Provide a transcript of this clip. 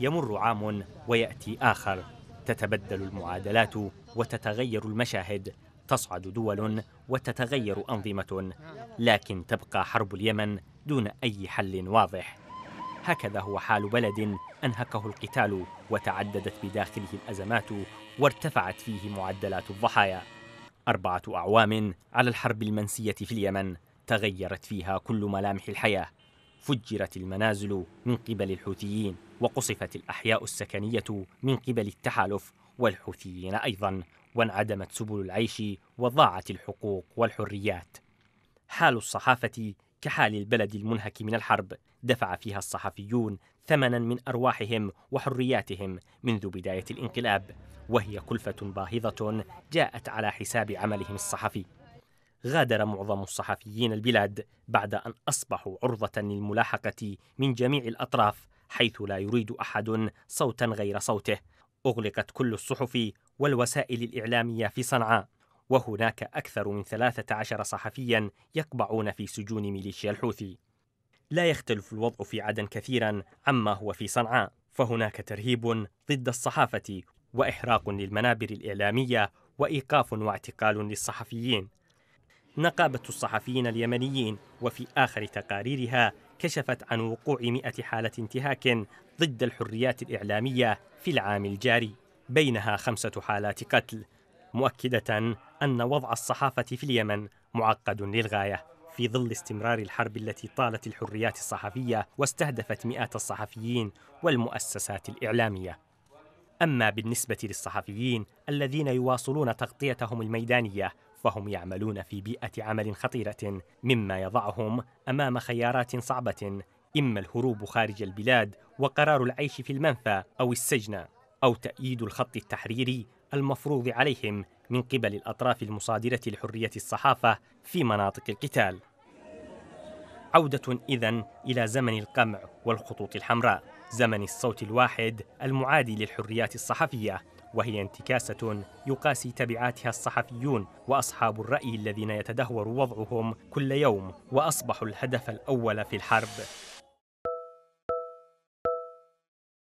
يمر عام ويأتي آخر، تتبدل المعادلات وتتغير المشاهد، تصعد دول وتتغير أنظمة، لكن تبقى حرب اليمن دون أي حل واضح. هكذا هو حال بلد أنهكه القتال وتعددت بداخله الأزمات وارتفعت فيه معدلات الضحايا. 4 أعوام على الحرب المنسية في اليمن، تغيرت فيها كل ملامح الحياة، فجرت المنازل من قبل الحوثيين، وقصفت الأحياء السكنية من قبل التحالف والحوثيين أيضاً، وانعدمت سبل العيش وضاعت الحقوق والحريات. حال الصحافة كحال البلد المنهك من الحرب، دفع فيها الصحفيون ثمناً من أرواحهم وحرياتهم منذ بداية الانقلاب، وهي كلفة باهظة جاءت على حساب عملهم الصحفي. غادر معظم الصحفيين البلاد بعد أن أصبحوا عرضة للملاحقة من جميع الأطراف، حيث لا يريد أحد صوتا غير صوته. أغلقت كل الصحف والوسائل الإعلامية في صنعاء، وهناك أكثر من 13 صحفيا يقبعون في سجون ميليشيا الحوثي. لا يختلف الوضع في عدن كثيرا عما هو في صنعاء، فهناك ترهيب ضد الصحافة وإحراق للمنابر الإعلامية وإيقاف واعتقال للصحفيين. نقابة الصحفيين اليمنيين وفي آخر تقاريرها كشفت عن وقوع 100 حالة انتهاك ضد الحريات الإعلامية في العام الجاري، بينها 5 حالات قتل، مؤكدة أن وضع الصحافة في اليمن معقد للغاية في ظل استمرار الحرب التي طالت الحريات الصحفية واستهدفت مئات الصحفيين والمؤسسات الإعلامية. أما بالنسبة للصحفيين الذين يواصلون تغطيتهم الميدانية، فهم يعملون في بيئة عمل خطيرة، مما يضعهم أمام خيارات صعبة، إما الهروب خارج البلاد وقرار العيش في المنفى أو السجن، أو تأييد الخط التحريري المفروض عليهم من قبل الأطراف المصادرة لحرية الصحافة في مناطق القتال. عودة إذن إلى زمن القمع والخطوط الحمراء، زمن الصوت الواحد المعادي للحريات الصحفية، وهي انتكاسة يقاسي تبعاتها الصحفيون وأصحاب الرأي الذين يتدهور وضعهم كل يوم وأصبحوا الهدف الأول في الحرب.